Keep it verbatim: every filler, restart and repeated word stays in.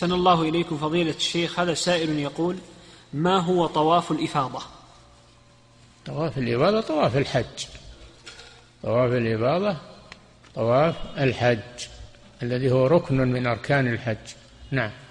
أحسن الله إليكم فضيلة الشيخ. هذا سائل يقول: ما هو طواف الإفاضة؟ طواف الإفاضة طواف الحج. طواف الإفاضة طواف الحج الذي هو ركن من أركان الحج. نعم.